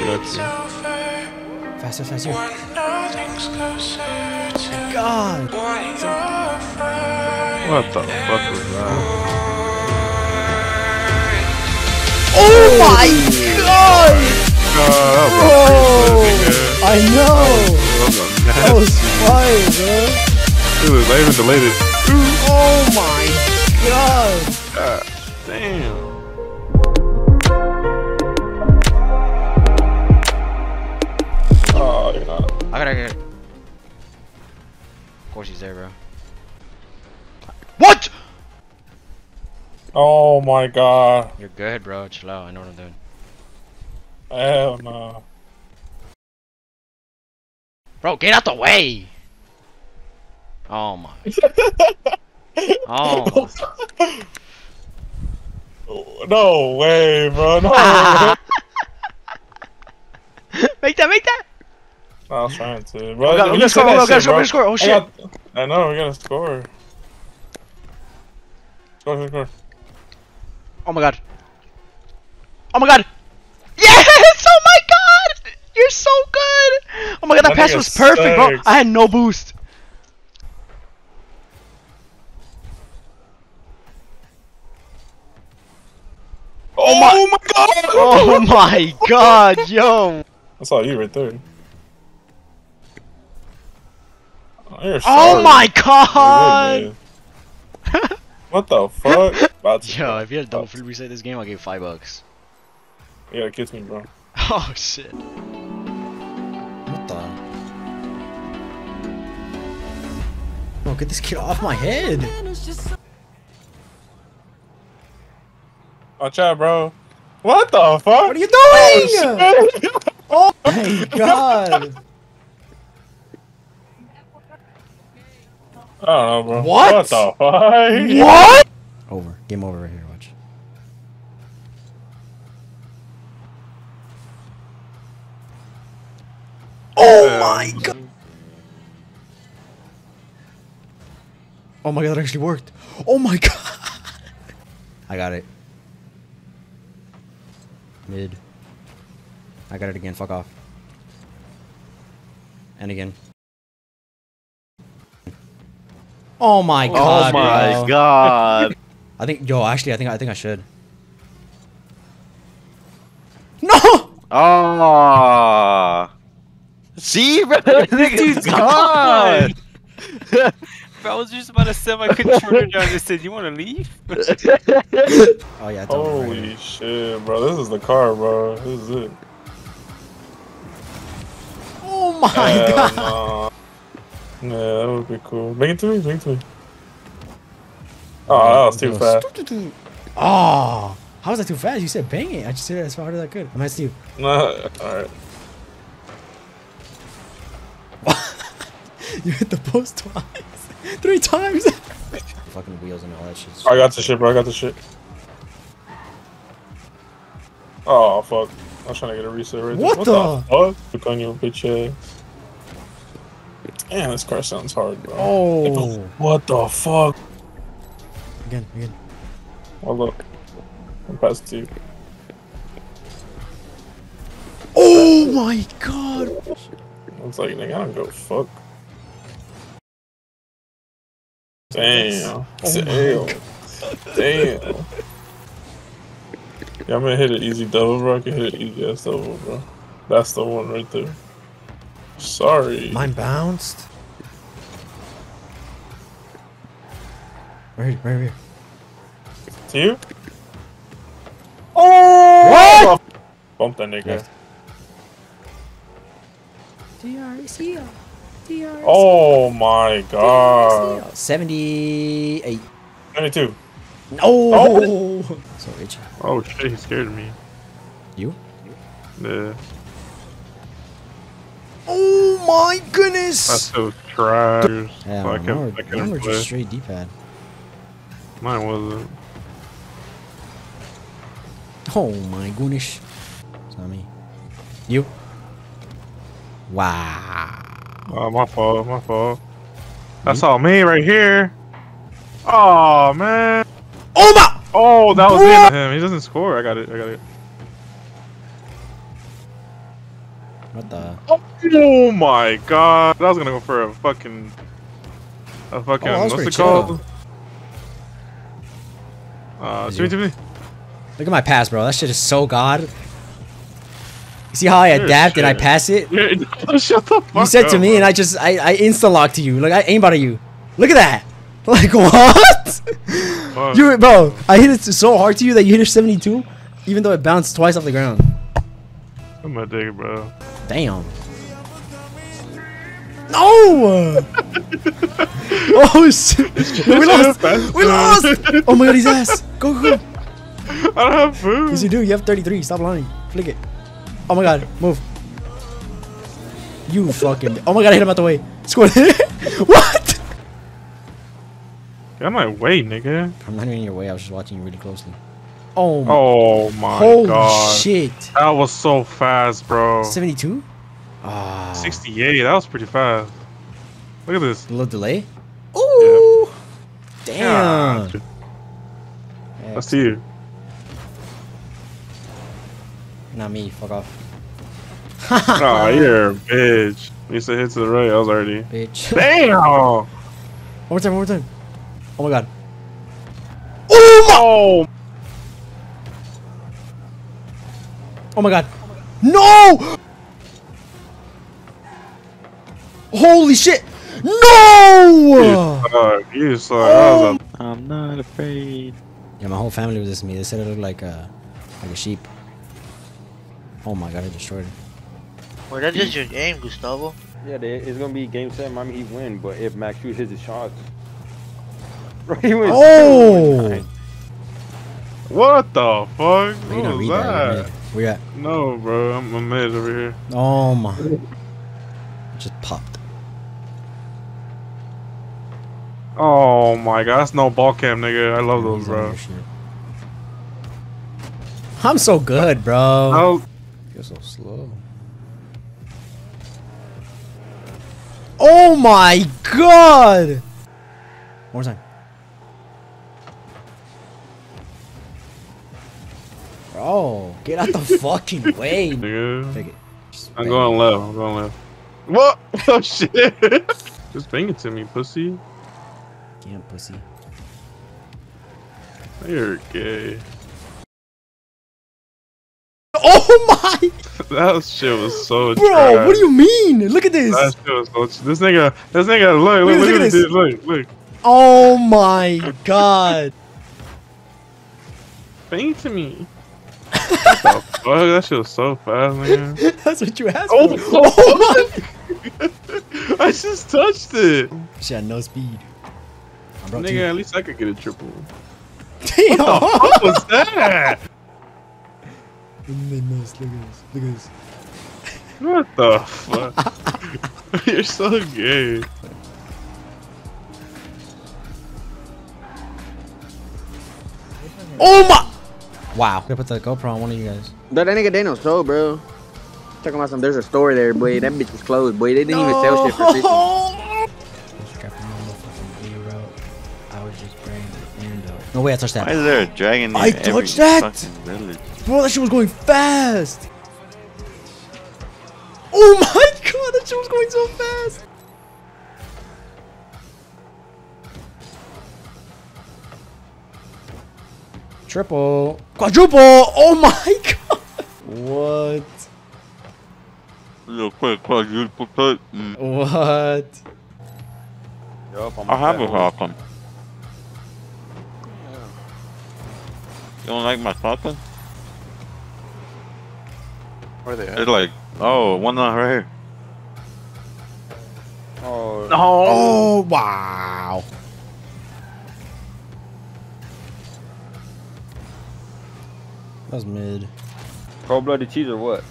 evacuate. Faster, faster. God! What the fuck was that? Oh my God! Oh, I know! That was fire, bro! It was not even deleted. Oh my God! God damn! Oh, you're not. I gotta get it. Of course he's there, bro. What?! Oh my God. You're good, bro. Chill out. I know what I'm doing. Hell no. Bro, get out the way! Oh my. Oh my. No way, bro. No way. Make that, make that! I was trying to, bro. We're gonna score, we're gonna score, oh shit! I know, we're gonna score. Score, score. Oh my God. Oh my God! Yes! Oh my God! You're so good! Oh my God, that pass was perfect, bro! I had no boost. Oh my, oh my God! Oh my God, yo! I saw you right there. Oh, oh my God! Weird, what the fuck? About yo, if you had double free reset this game, I'll give you $5. Yeah, kiss me, bro. Oh shit. What the? No, get this kid off my head! Watch out, bro. What the fuck? What are you doing? Oh, oh my God! I don't know, bro. What the fuck? What? Over. Game over right here. Watch. Oh my God. Oh my God, that actually worked. Oh my God. I got it. Mid. I got it again. Fuck off. And again. Oh my God! Oh my God! I think, yo, actually, I think I should. No! Ah! See, bro, this dude's gone. I was just about to set my controller down and said, "You want to leave?" Oh yeah! Holy shit, bro! This is the car, bro. This is it. Oh my God! Yeah, that would be cool. Make it to me, make it to me. Oh, that was too fast. Oh, how was that too fast? You said bang it. I just did it as hard as I could. I'm at Steve. Alright. You hit the post twice. 3 times. Fucking wheels and all that shit. I got the shit, bro. I got the shit. Oh, fuck. I was trying to get a reset right there. What the fuck? Look on your bitch ass. Damn, this car sounds hard, bro. Oh, what the fuck? Again, again. Oh look, I'm past 2. Oh my God! I was like, nigga, I don't go fuck. Damn, damn, damn. Yeah, I'm gonna hit an easy double, bro. I can hit an easy ass double, bro. That's the one right there. Sorry. Mine bounced. Right here. To you? Oh! What? Bump that nigga. DRCO. DRCO. Oh my God. DRCO. 78. 92. No! Oh! Sorry, Chad. Oh shit, he scared me. You? Yeah. Oh my goodness! That's so trash. Yeah, so I were just straight D-pad. Mine wasn't. Oh my goodness. It's not me. You. Wow. Oh, my fault, my fault. That's all me right here. Oh man. Oh my! Oh, that was him. He doesn't score. I got it, I got it. What the? Oh my god! I was gonna go for a fucking. Oh, what's it called? Look at my pass, bro. That shit is so god. See how I adapt and I pass it? Shut the fuck up. You said to me, and I just I insta lock to you. Like I aimbot at you. Look at that. Like what? You bro, I hit it so hard to you that you hit a 72, even though it bounced twice off the ground. I'm a dick, bro. Damn. No. Oh shit! We lost. We lost. Oh my god, his ass. Go, go. I don't have food. Yes, you do. You have 33. Stop lying. Flick it. Oh my god, move. You fucking. Oh my god, I hit him out the way. Score. What? Get out my way, nigga. I'm not even in your way. I was just watching you really closely. Oh. Oh my holy god. Holy shit. That was so fast, bro. 72. 68. That was pretty fast. Look at this. A little delay. Ooh. Yep. Damn. Yeah. Let's see you. Not me. Fuck off. Oh, you're a bitch. You said hit to the right. I was already. Bitch. Damn. One more time. One more time. Oh my god. Oh. Oh my god. No. Holy shit! No! You suck. Oh. I'm not afraid. Yeah, my whole family was listening to me. They said it looked like a sheep. Oh my god, I destroyed it. Well, that's just your game, Gustavo. Yeah, it's gonna be game 7. I mean, he win, but if Max Hughes hits his shots, bro, he wins. Oh! What the fuck? What was that? Where you at? No, bro, I'm mid over here. Oh my! Just popped. Oh my god, that's no ball cam, nigga. I love those, bro. I'm so good, bro. You're so slow. Oh my god! One more time. Bro, get out the fucking way. Nigga. Take it. I'm going left. I'm going left. What? Oh shit. Just bring it to me, pussy. Damn, pussy. You're gay. Oh my! That shit was so bro, trash. What do you mean? Look at this! That shit was so this nigga, look at this. Dude, look. Oh my god. Bang to me. What the fuck? That shit was so fast, man. That's what you asked for. Oh my! I just touched it. She had no speed. Nigga, at least I could get a triple. Damn! What the fuck was that? Look at this. Look at this. What the fuck? You're so gay. Oh my! Wow. I put the GoPro on one of you guys. That nigga Daniel sold, bro. Talking about some. There's a store there, boy. That bitch was closed, boy. They didn't even sell shit for 50. No way I touched that. Why is there a dragon there? I touched that! Bro, that shit was going fast! Oh my god, that shit was going so fast! Triple. Quadruple! Oh my god! What? Real quick, quadruple. What? I have a problem. You don't like my shotgun? Where are they at? They're like, oh, one right here. Oh. Oh, wow. That was mid. Cold blooded cheese or what?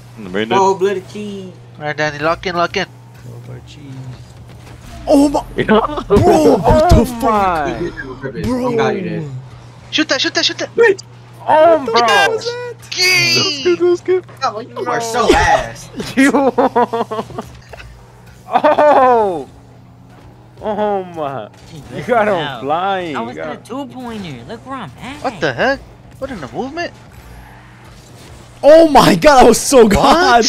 Cold blooded cheese. Alright, Danny, lock in, lock in. Cold blooded cheese. Oh my. Bro, what the fuck? Bro. Got you, dude. Shoot that, shoot that, shoot that. Wait. Oh, bro! That was good. Oh, you are so fast. Oh! Oh my! You got him flying. I was got a 2-pointer. Look where I'm at. What the heck? What in the movement? Oh my god! I was so god.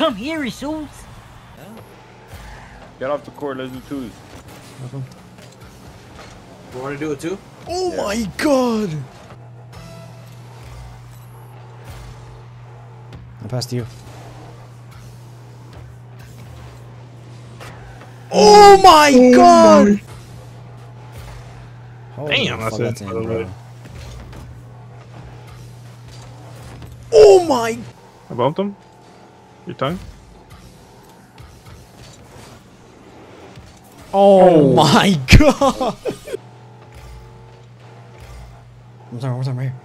Come here, Isus. Get off the court, let's do twos. Okay. You want to do it too? Oh yeah. My god! I passed you. Oh my god! My. Damn, that's it. That oh my! I bumped him. Your time. Oh, oh my god! One time, right here.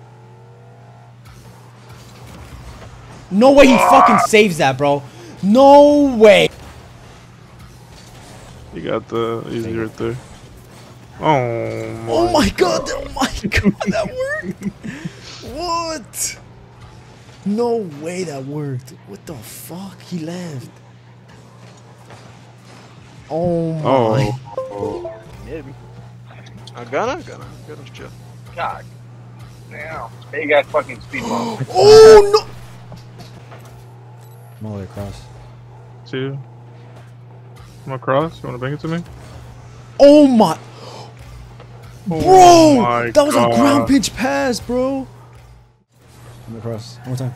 No way he fucking saves that, bro. No way. You got the easy right there. Oh my god! Oh my god! That worked. What? No way that worked. What the fuck? He left. Oh my. Oh. Maybe. I'm gonna chill. God. Now. Hey, you guys fucking speedball. Oh no! I'm all the way across. Two. I'm across. You wanna bring it to me? Oh my. Bro! Oh my that was God. A ground pitch pass, bro. I'm across. One more time.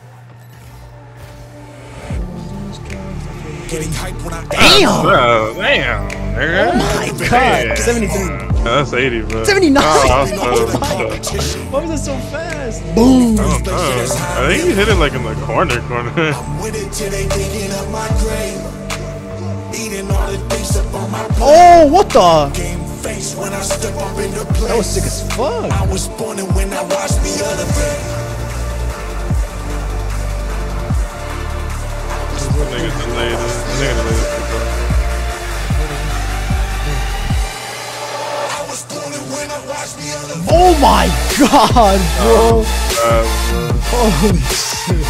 Getting hyped when I damn! Bro, damn! Nigga. Oh my god! 73. That's 80, bro. 79! Oh, why was that so fast? Boom! I think he hit it like in the corner. I'm with it till they digging up my grave. Eating all the things up on my plate. Oh, what the? Game face when I step up in the place. That was sick as fuck. I was born and when I watched the other day. Oh my god, bro! Holy shit.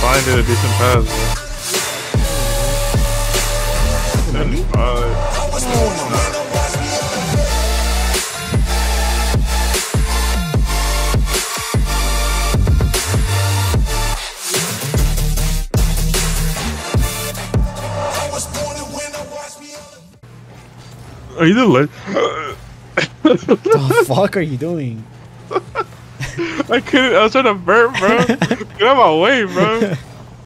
Fine, did a decent pass, man. 75. Oh. Are you doing? The fuck are you doing? I couldn't. I was trying to burp, bro. Get out of my way, bro.